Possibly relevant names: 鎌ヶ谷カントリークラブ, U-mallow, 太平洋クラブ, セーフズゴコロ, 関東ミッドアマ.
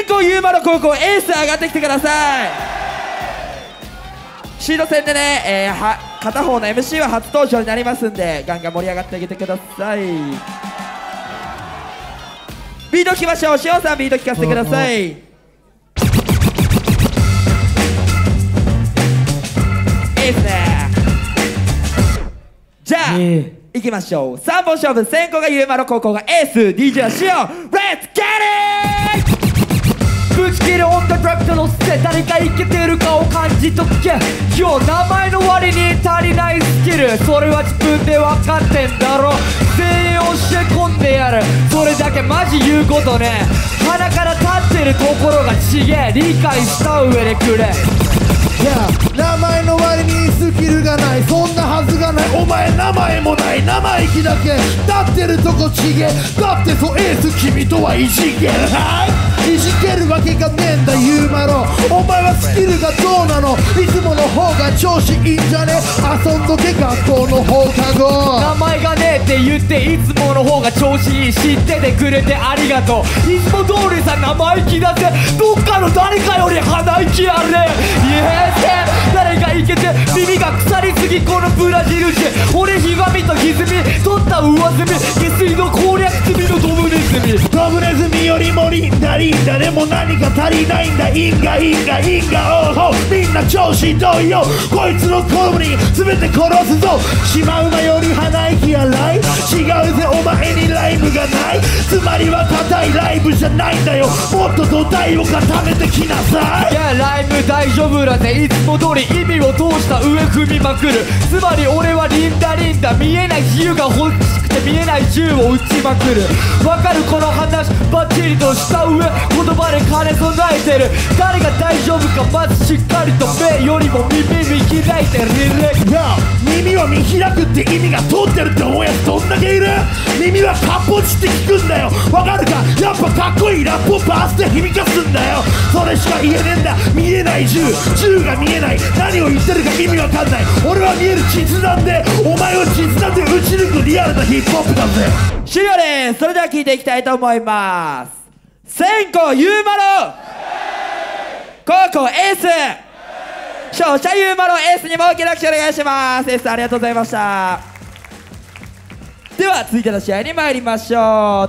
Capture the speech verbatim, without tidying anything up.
先攻U-mallow高校エース上がってきてください。シード戦でね、えー、は片方の エムシー は初登場になりますんで、ガンガン盛り上がってあげてください。ビート聞きましょう。しおんさんビート聞かせてください。じゃあ、えー、いきましょう。さんぼん勝負。先攻がU-mallow高校がエース、 ディージェー はしおん。レッツゲットぶち切るオンダーラックの捨て、誰がイケてるかを感じとけよ。名前の割に足りないスキル、それは自分で分かってんだろ。全員教え込んでやる、それだけマジ言うことね。鼻から立ってる心がちげえ、理解した上でくれ。Yeah. 名前の割にスキルがない、そんなはずがない。お前名前もない、生意気だけ。立ってるとこちげえ、だってそうエース君とはいじける、はい、いじけるわけがねえんだU-mallow。お前はスキルがどうなの、いつもの方が調子いいんじゃね。遊んどけ学校の放課後。名前がねえって言っていつもの方が調子いい、知っててくれてありがとう。いつも通りさ生意気だって、どっかの誰かより鼻息あるね。イエーイ誰がイケて耳が腐りすぎ、このブラジル人。俺ひばみと歪み取った上積み、下水の攻略済みのドブネズミ。ドブネズミよりもリンダリンダ、でも何か足りないんだ。インガインガインガオーホー、みんな調子どいよ、こいつのコブに全て殺すぞ。シマウマより鼻息荒い、違うぜお前にライブがない、つまりは硬いライブじゃないんだよ。もっと土台を固めてきなさい。いやライブ大丈夫だぜ、いつも通り意味を通した上踏みまくる。つまり俺はリンダリンダ、見えない比喩が欲しくて見えない銃を撃ちまくる。わかるこの話バッチリとした上、言葉で兼ね備えてる。誰が大丈夫かまずしっかりと目よりも耳見開いてる。耳を見開くって意味が通ってるって思うやつどんだけいる。耳はカポチって聞くんだよ、わかるか。やっぱかっこいいラップをバースで響かすんだよ。それしか言えねえんだ、見えない銃、銃が見えない、何を言ってるか意味わかんない。俺は見える実弾でお前を実弾で打ち抜くリアルなヒップホップだぜ。終了です。それでは聞いていきたいと思います。先攻U-mallow高校エース、勝者U-mallowエースにも大きな拍手お願いします。エースありがとうございました。では続いての試合に参りましょう。